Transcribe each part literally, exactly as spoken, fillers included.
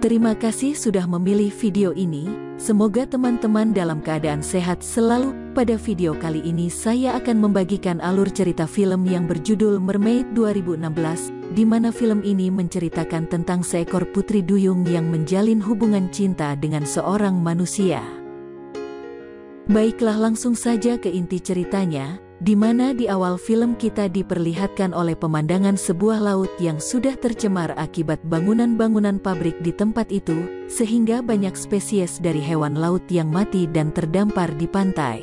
Terima kasih sudah memilih video ini, semoga teman-teman dalam keadaan sehat selalu. Pada video kali ini saya akan membagikan alur cerita film yang berjudul Mermaid dua ribu enam belas, di mana film ini menceritakan tentang seekor putri duyung yang menjalin hubungan cinta dengan seorang manusia. Baiklah, langsung saja ke inti ceritanya, di mana di awal film kita diperlihatkan oleh pemandangan sebuah laut yang sudah tercemar akibat bangunan-bangunan pabrik di tempat itu, sehingga banyak spesies dari hewan laut yang mati dan terdampar di pantai.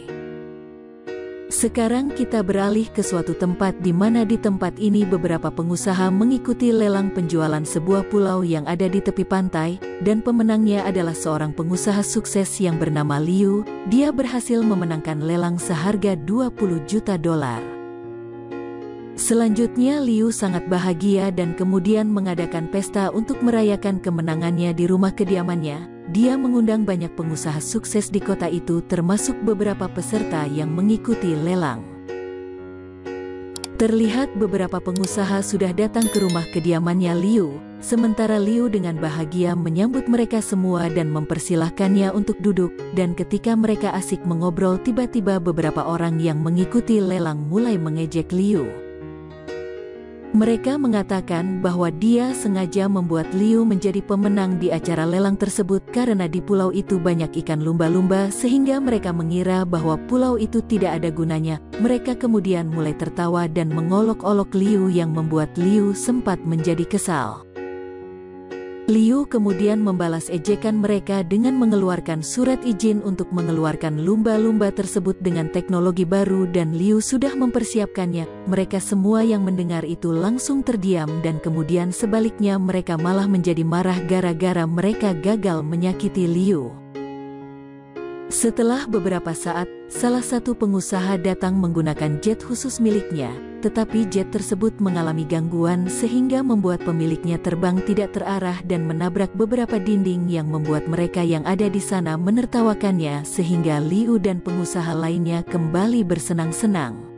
Sekarang kita beralih ke suatu tempat di mana di tempat ini beberapa pengusaha mengikuti lelang penjualan sebuah pulau yang ada di tepi pantai, dan pemenangnya adalah seorang pengusaha sukses yang bernama Liu. Dia berhasil memenangkan lelang seharga dua puluh juta dolar. Selanjutnya Liu sangat bahagia dan kemudian mengadakan pesta untuk merayakan kemenangannya di rumah kediamannya. Dia mengundang banyak pengusaha sukses di kota itu termasuk beberapa peserta yang mengikuti lelang. Terlihat beberapa pengusaha sudah datang ke rumah kediamannya Liu, sementara Liu dengan bahagia menyambut mereka semua dan mempersilahkannya untuk duduk, dan ketika mereka asik mengobrol tiba-tiba beberapa orang yang mengikuti lelang mulai mengejek Liu. Mereka mengatakan bahwa dia sengaja membuat Liu menjadi pemenang di acara lelang tersebut karena di pulau itu banyak ikan lumba-lumba sehingga mereka mengira bahwa pulau itu tidak ada gunanya. Mereka kemudian mulai tertawa dan mengolok-olok Liu yang membuat Liu sempat menjadi kesal. Liu kemudian membalas ejekan mereka dengan mengeluarkan surat izin untuk mengeluarkan lumba-lumba tersebut dengan teknologi baru dan Liu sudah mempersiapkannya. Mereka semua yang mendengar itu langsung terdiam dan kemudian sebaliknya mereka malah menjadi marah gara-gara mereka gagal menyakiti Liu. Setelah beberapa saat, salah satu pengusaha datang menggunakan jet khusus miliknya, tetapi jet tersebut mengalami gangguan sehingga membuat pemiliknya terbang tidak terarah dan menabrak beberapa dinding yang membuat mereka yang ada di sana menertawakannya sehingga Liu dan pengusaha lainnya kembali bersenang-senang.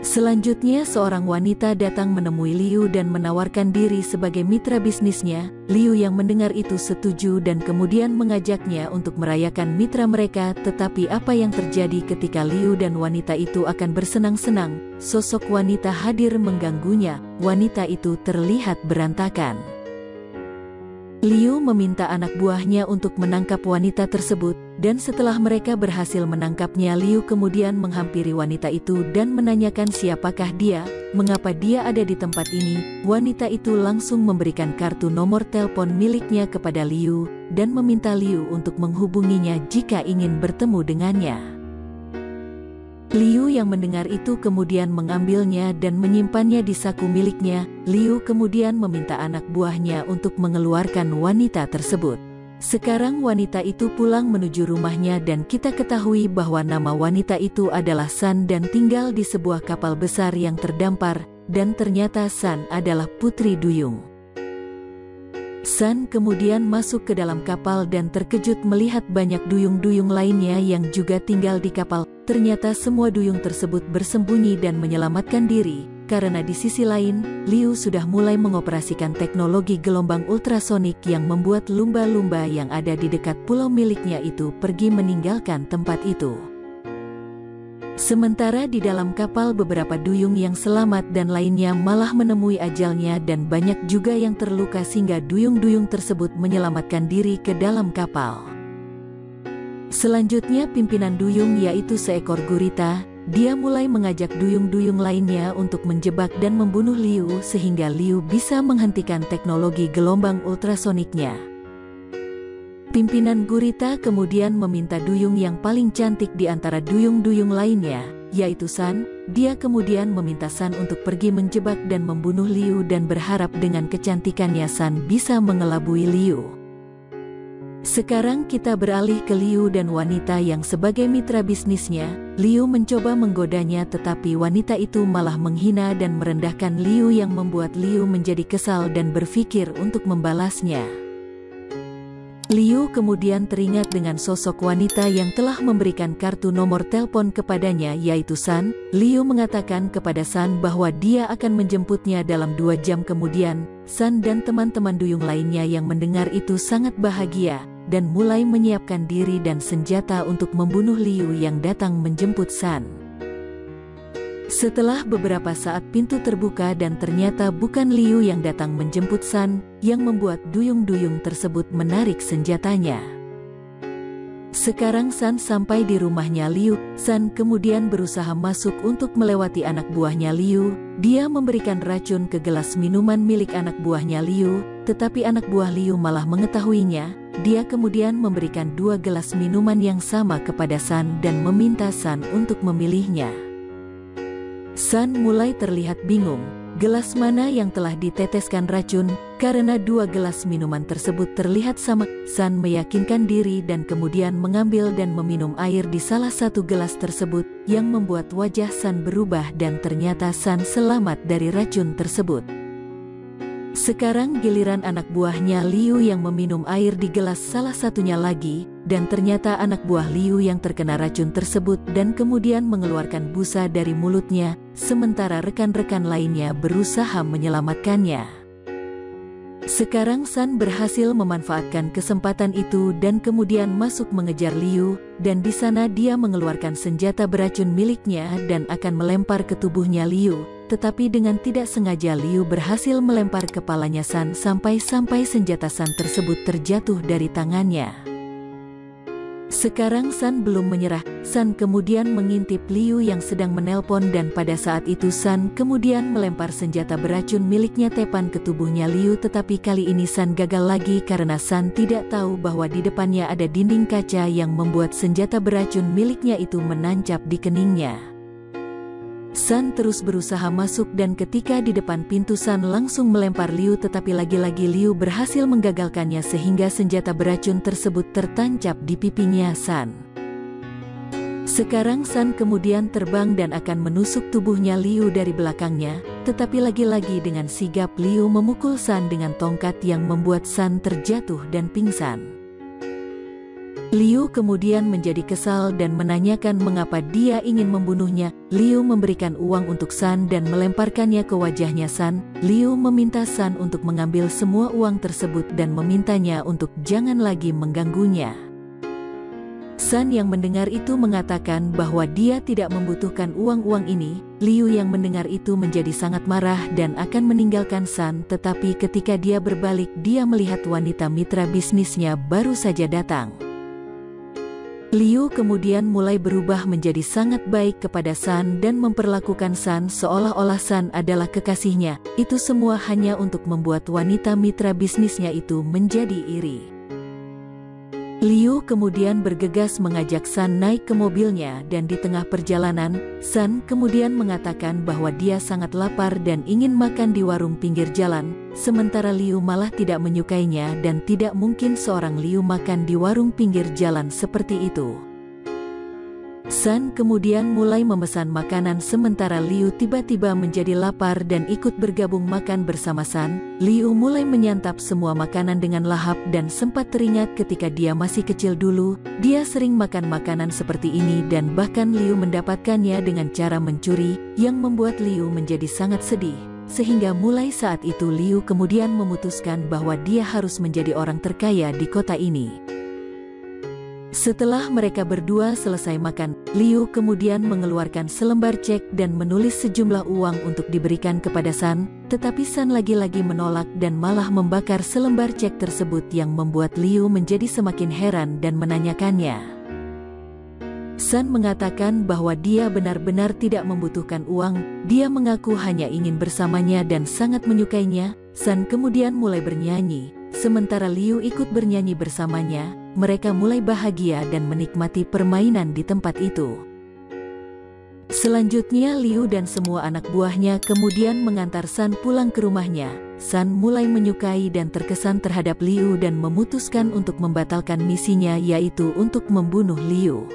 Selanjutnya seorang wanita datang menemui Liu dan menawarkan diri sebagai mitra bisnisnya. Liu yang mendengar itu setuju dan kemudian mengajaknya untuk merayakan mitra mereka. Tetapi apa yang terjadi ketika Liu dan wanita itu akan bersenang-senang? Sosok wanita hadir mengganggunya. Wanita itu terlihat berantakan. Liu meminta anak buahnya untuk menangkap wanita tersebut, dan setelah mereka berhasil menangkapnya, Liu kemudian menghampiri wanita itu dan menanyakan siapakah dia, mengapa dia ada di tempat ini. Wanita itu langsung memberikan kartu nomor telepon miliknya kepada Liu, dan meminta Liu untuk menghubunginya jika ingin bertemu dengannya. Liu yang mendengar itu kemudian mengambilnya dan menyimpannya di saku miliknya. Liu kemudian meminta anak buahnya untuk mengeluarkan wanita tersebut. Sekarang wanita itu pulang menuju rumahnya dan kita ketahui bahwa nama wanita itu adalah Shan dan tinggal di sebuah kapal besar yang terdampar, dan ternyata Shan adalah putri duyung. Shan kemudian masuk ke dalam kapal dan terkejut melihat banyak duyung-duyung lainnya yang juga tinggal di kapal. Ternyata semua duyung tersebut bersembunyi dan menyelamatkan diri, karena di sisi lain, Liu sudah mulai mengoperasikan teknologi gelombang ultrasonik yang membuat lumba-lumba yang ada di dekat pulau miliknya itu pergi meninggalkan tempat itu. Sementara di dalam kapal beberapa duyung yang selamat dan lainnya malah menemui ajalnya dan banyak juga yang terluka sehingga duyung-duyung tersebut menyelamatkan diri ke dalam kapal. Selanjutnya pimpinan duyung yaitu seekor gurita, dia mulai mengajak duyung-duyung lainnya untuk menjebak dan membunuh Liu sehingga Liu bisa menghentikan teknologi gelombang ultrasoniknya. Pimpinan gurita kemudian meminta duyung yang paling cantik di antara duyung-duyung lainnya, yaitu Shan. Dia kemudian meminta Shan untuk pergi menjebak dan membunuh Liu dan berharap dengan kecantikannya Shan bisa mengelabui Liu. Sekarang kita beralih ke Liu dan wanita yang sebagai mitra bisnisnya. Liu mencoba menggodanya tetapi wanita itu malah menghina dan merendahkan Liu yang membuat Liu menjadi kesal dan berpikir untuk membalasnya. Liu kemudian teringat dengan sosok wanita yang telah memberikan kartu nomor telepon kepadanya, yaitu Shan. Liu mengatakan kepada Shan bahwa dia akan menjemputnya dalam dua jam kemudian. Shan dan teman-teman duyung lainnya yang mendengar itu sangat bahagia dan mulai menyiapkan diri dan senjata untuk membunuh Liu yang datang menjemput Shan. Setelah beberapa saat pintu terbuka dan ternyata bukan Liu yang datang menjemput Shan, yang membuat duyung-duyung tersebut menarik senjatanya. Sekarang Shan sampai di rumahnya Liu. Shan kemudian berusaha masuk untuk melewati anak buahnya Liu. Dia memberikan racun ke gelas minuman milik anak buahnya Liu, tetapi anak buah Liu malah mengetahuinya. Dia kemudian memberikan dua gelas minuman yang sama kepada Shan dan meminta Shan untuk memilihnya. Shan mulai terlihat bingung, gelas mana yang telah diteteskan racun, karena dua gelas minuman tersebut terlihat sama. Shan meyakinkan diri dan kemudian mengambil dan meminum air di salah satu gelas tersebut, yang membuat wajah Shan berubah dan ternyata Shan selamat dari racun tersebut. Sekarang giliran anak buahnya Liu yang meminum air di gelas salah satunya lagi, dan ternyata anak buah Liu yang terkena racun tersebut dan kemudian mengeluarkan busa dari mulutnya, sementara rekan-rekan lainnya berusaha menyelamatkannya. Sekarang Shan berhasil memanfaatkan kesempatan itu dan kemudian masuk mengejar Liu, dan di sana dia mengeluarkan senjata beracun miliknya dan akan melempar ke tubuhnya Liu. Tetapi dengan tidak sengaja Liu berhasil melempar kepalanya Shan sampai-sampai senjata Shan tersebut terjatuh dari tangannya. Sekarang Shan belum menyerah. Shan kemudian mengintip Liu yang sedang menelpon dan pada saat itu Shan kemudian melempar senjata beracun miliknya Tepan ke tubuhnya Liu, tetapi kali ini Shan gagal lagi karena Shan tidak tahu bahwa di depannya ada dinding kaca yang membuat senjata beracun miliknya itu menancap di keningnya. Shan terus berusaha masuk dan ketika di depan pintu Shan langsung melempar Liu, tetapi lagi-lagi Liu berhasil menggagalkannya sehingga senjata beracun tersebut tertancap di pipinya Shan. Sekarang Shan kemudian terbang dan akan menusuk tubuhnya Liu dari belakangnya, tetapi lagi-lagi dengan sigap Liu memukul Shan dengan tongkat yang membuat Shan terjatuh dan pingsan. Liu kemudian menjadi kesal dan menanyakan mengapa dia ingin membunuhnya. Liu memberikan uang untuk Shan dan melemparkannya ke wajahnya Shan. Liu meminta Shan untuk mengambil semua uang tersebut dan memintanya untuk jangan lagi mengganggunya. Shan yang mendengar itu mengatakan bahwa dia tidak membutuhkan uang-uang ini. Liu yang mendengar itu menjadi sangat marah dan akan meninggalkan Shan, tetapi ketika dia berbalik dia melihat wanita mitra bisnisnya baru saja datang. Liu kemudian mulai berubah menjadi sangat baik kepada Shan dan memperlakukan Shan seolah-olah Shan adalah kekasihnya. Itu semua hanya untuk membuat wanita mitra bisnisnya itu menjadi iri. Liu kemudian bergegas mengajak Shan naik ke mobilnya dan di tengah perjalanan, Shan kemudian mengatakan bahwa dia sangat lapar dan ingin makan di warung pinggir jalan, sementara Liu malah tidak menyukainya dan tidak mungkin seorang Liu makan di warung pinggir jalan seperti itu. Shan kemudian mulai memesan makanan sementara Liu tiba-tiba menjadi lapar dan ikut bergabung makan bersama Shan. Liu mulai menyantap semua makanan dengan lahap dan sempat teringat ketika dia masih kecil dulu, dia sering makan makanan seperti ini dan bahkan Liu mendapatkannya dengan cara mencuri, yang membuat Liu menjadi sangat sedih. Sehingga mulai saat itu Liu kemudian memutuskan bahwa dia harus menjadi orang terkaya di kota ini. Setelah mereka berdua selesai makan, Liu kemudian mengeluarkan selembar cek dan menulis sejumlah uang untuk diberikan kepada Shan, tetapi Shan lagi-lagi menolak dan malah membakar selembar cek tersebut yang membuat Liu menjadi semakin heran dan menanyakannya. Shan mengatakan bahwa dia benar-benar tidak membutuhkan uang, dia mengaku hanya ingin bersamanya dan sangat menyukainya. Shan kemudian mulai bernyanyi, sementara Liu ikut bernyanyi bersamanya. Mereka mulai bahagia dan menikmati permainan di tempat itu. Selanjutnya Liu dan semua anak buahnya kemudian mengantar Shan pulang ke rumahnya. Shan mulai menyukai dan terkesan terhadap Liu dan memutuskan untuk membatalkan misinya, yaitu untuk membunuh Liu.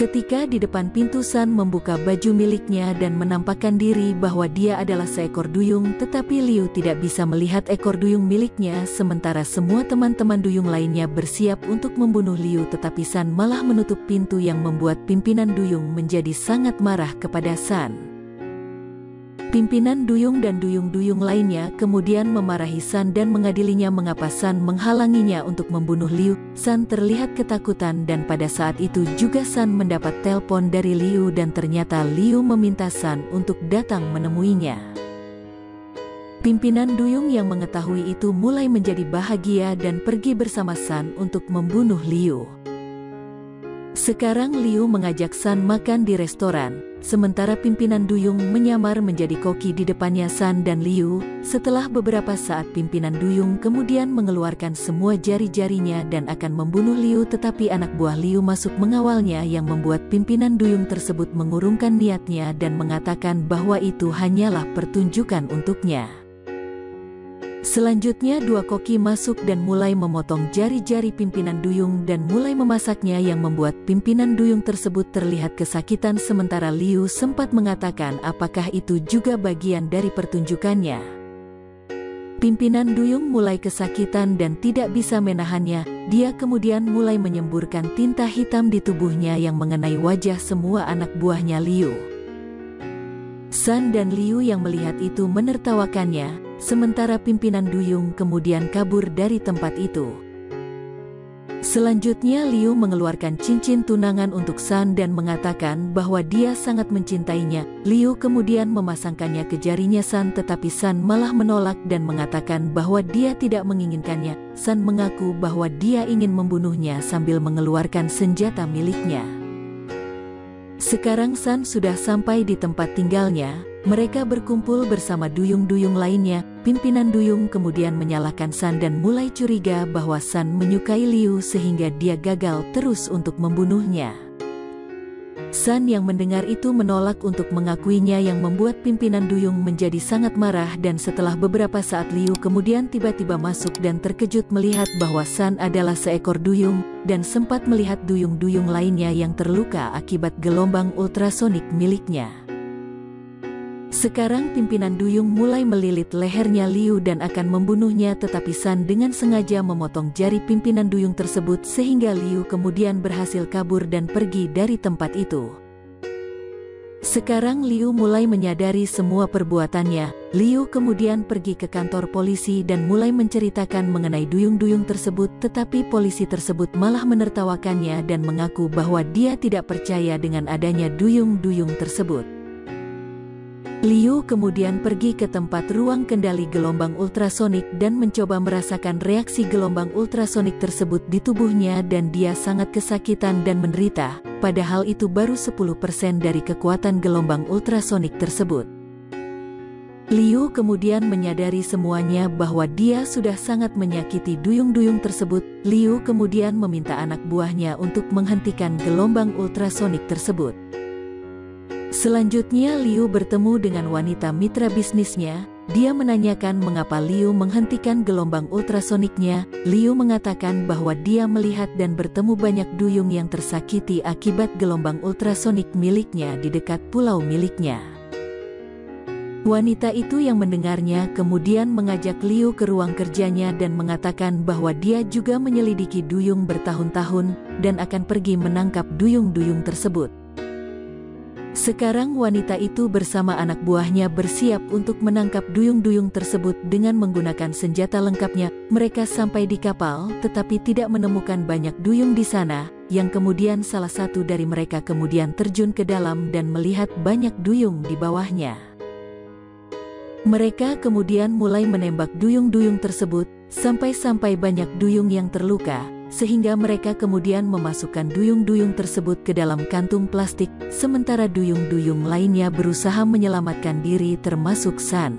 Ketika di depan pintu, Shan membuka baju miliknya dan menampakkan diri bahwa dia adalah seekor duyung, tetapi Liu tidak bisa melihat ekor duyung miliknya, sementara semua teman-teman duyung lainnya bersiap untuk membunuh Liu, tetapi Shan malah menutup pintu yang membuat pimpinan duyung menjadi sangat marah kepada Shan. Pimpinan duyung dan duyung-duyung lainnya kemudian memarahi Shan dan mengadilinya mengapa Shan menghalanginya untuk membunuh Liu. Shan terlihat ketakutan dan pada saat itu juga Shan mendapat telepon dari Liu dan ternyata Liu meminta Shan untuk datang menemuinya. Pimpinan duyung yang mengetahui itu mulai menjadi bahagia dan pergi bersama Shan untuk membunuh Liu. Sekarang Liu mengajak Shan makan di restoran, sementara pimpinan duyung menyamar menjadi koki di depannya Shan dan Liu. Setelah beberapa saat pimpinan duyung kemudian mengeluarkan semua jari-jarinya dan akan membunuh Liu, tetapi anak buah Liu masuk mengawalnya yang membuat pimpinan duyung tersebut mengurungkan niatnya dan mengatakan bahwa itu hanyalah pertunjukan untuknya. Selanjutnya dua koki masuk dan mulai memotong jari-jari pimpinan duyung dan mulai memasaknya yang membuat pimpinan duyung tersebut terlihat kesakitan, sementara Liu sempat mengatakan apakah itu juga bagian dari pertunjukannya. Pimpinan duyung mulai kesakitan dan tidak bisa menahannya, dia kemudian mulai menyemburkan tinta hitam di tubuhnya yang mengenai wajah semua anak buahnya Liu. Shan dan Liu yang melihat itu menertawakannya, sementara pimpinan duyung kemudian kabur dari tempat itu. Selanjutnya Liu mengeluarkan cincin tunangan untuk Shan dan mengatakan bahwa dia sangat mencintainya. Liu kemudian memasangkannya ke jarinya Shan, tetapi Shan malah menolak dan mengatakan bahwa dia tidak menginginkannya. Shan mengaku bahwa dia ingin membunuhnya sambil mengeluarkan senjata miliknya. Sekarang Shan sudah sampai di tempat tinggalnya. Mereka berkumpul bersama duyung-duyung lainnya. Pimpinan duyung kemudian menyalahkan Shan dan mulai curiga bahwa Shan menyukai Liu sehingga dia gagal terus untuk membunuhnya. Shan yang mendengar itu menolak untuk mengakuinya yang membuat pimpinan duyung menjadi sangat marah, dan setelah beberapa saat Liu kemudian tiba-tiba masuk dan terkejut melihat bahwa Shan adalah seekor duyung dan sempat melihat duyung-duyung lainnya yang terluka akibat gelombang ultrasonik miliknya. Sekarang pimpinan duyung mulai melilit lehernya Liu dan akan membunuhnya, tetapi Shan dengan sengaja memotong jari pimpinan duyung tersebut sehingga Liu kemudian berhasil kabur dan pergi dari tempat itu. Sekarang Liu mulai menyadari semua perbuatannya. Liu kemudian pergi ke kantor polisi dan mulai menceritakan mengenai duyung-duyung tersebut, tetapi polisi tersebut malah menertawakannya dan mengaku bahwa dia tidak percaya dengan adanya duyung-duyung tersebut. Liu kemudian pergi ke tempat ruang kendali gelombang ultrasonik dan mencoba merasakan reaksi gelombang ultrasonik tersebut di tubuhnya dan dia sangat kesakitan dan menderita, padahal itu baru sepuluh persen dari kekuatan gelombang ultrasonik tersebut. Liu kemudian menyadari semuanya bahwa dia sudah sangat menyakiti duyung-duyung tersebut. Liu kemudian meminta anak buahnya untuk menghentikan gelombang ultrasonik tersebut. Selanjutnya Liu bertemu dengan wanita mitra bisnisnya. Dia menanyakan mengapa Liu menghentikan gelombang ultrasoniknya. Liu mengatakan bahwa dia melihat dan bertemu banyak duyung yang tersakiti akibat gelombang ultrasonik miliknya di dekat pulau miliknya. Wanita itu yang mendengarnya kemudian mengajak Liu ke ruang kerjanya dan mengatakan bahwa dia juga menyelidiki duyung bertahun-tahun dan akan pergi menangkap duyung-duyung tersebut. Sekarang wanita itu bersama anak buahnya bersiap untuk menangkap duyung-duyung tersebut dengan menggunakan senjata lengkapnya. Mereka sampai di kapal tetapi tidak menemukan banyak duyung di sana, yang kemudian salah satu dari mereka kemudian terjun ke dalam dan melihat banyak duyung di bawahnya. Mereka kemudian mulai menembak duyung-duyung tersebut, sampai-sampai banyak duyung yang terluka, sehingga mereka kemudian memasukkan duyung-duyung tersebut ke dalam kantung plastik, sementara duyung-duyung lainnya berusaha menyelamatkan diri termasuk Shan.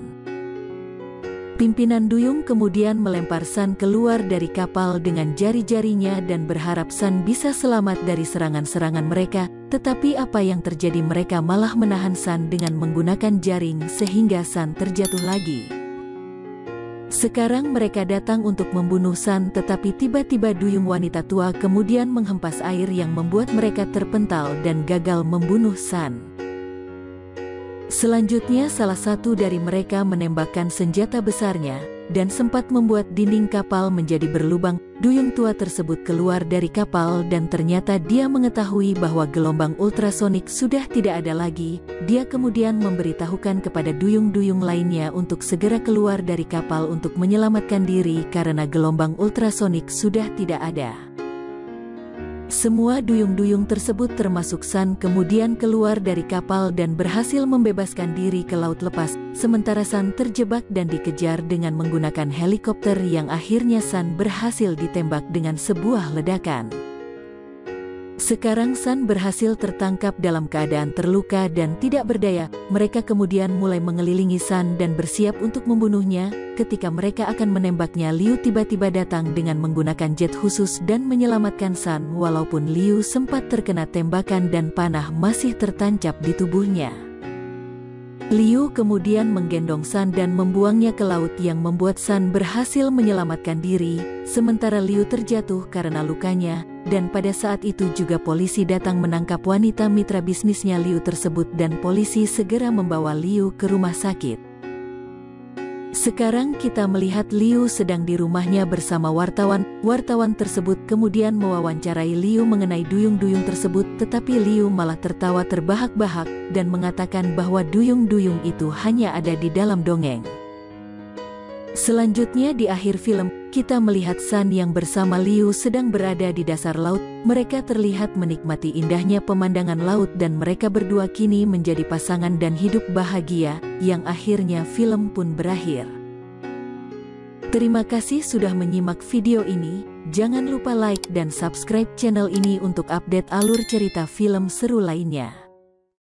Pimpinan duyung kemudian melempar Shan keluar dari kapal dengan jari-jarinya dan berharap Shan bisa selamat dari serangan-serangan mereka, tetapi apa yang terjadi mereka malah menahan Shan dengan menggunakan jaring sehingga Shan terjatuh lagi. Sekarang mereka datang untuk membunuh Shan, tetapi tiba-tiba duyung wanita tua kemudian menghempas air yang membuat mereka terpental dan gagal membunuh Shan. Selanjutnya salah satu dari mereka menembakkan senjata besarnya, dan sempat membuat dinding kapal menjadi berlubang. Duyung tua tersebut keluar dari kapal dan ternyata dia mengetahui bahwa gelombang ultrasonik sudah tidak ada lagi. Dia kemudian memberitahukan kepada duyung-duyung lainnya untuk segera keluar dari kapal untuk menyelamatkan diri karena gelombang ultrasonik sudah tidak ada. Semua duyung-duyung tersebut termasuk Shan kemudian keluar dari kapal dan berhasil membebaskan diri ke laut lepas, sementara Shan terjebak dan dikejar dengan menggunakan helikopter yang akhirnya Shan berhasil ditembak dengan sebuah ledakan. Sekarang Shan berhasil tertangkap dalam keadaan terluka dan tidak berdaya. Mereka kemudian mulai mengelilingi Shan dan bersiap untuk membunuhnya. Ketika mereka akan menembaknya, Liu tiba-tiba datang dengan menggunakan jet khusus dan menyelamatkan Shan. Walaupun Liu sempat terkena tembakan dan panah masih tertancap di tubuhnya, Liu kemudian menggendong Shan dan membuangnya ke laut yang membuat Shan berhasil menyelamatkan diri. Sementara Liu terjatuh karena lukanya, dan pada saat itu juga polisi datang menangkap wanita mitra bisnisnya Liu tersebut dan polisi segera membawa Liu ke rumah sakit. Sekarang kita melihat Liu sedang di rumahnya bersama wartawan. Wartawan tersebut kemudian mewawancarai Liu mengenai duyung-duyung tersebut, tetapi Liu malah tertawa terbahak-bahak dan mengatakan bahwa duyung-duyung itu hanya ada di dalam dongeng. Selanjutnya di akhir film, kita melihat Shan yang bersama Liu sedang berada di dasar laut. Mereka terlihat menikmati indahnya pemandangan laut dan mereka berdua kini menjadi pasangan dan hidup bahagia, yang akhirnya film pun berakhir. Terima kasih sudah menyimak video ini, jangan lupa like dan subscribe channel ini untuk update alur cerita film seru lainnya.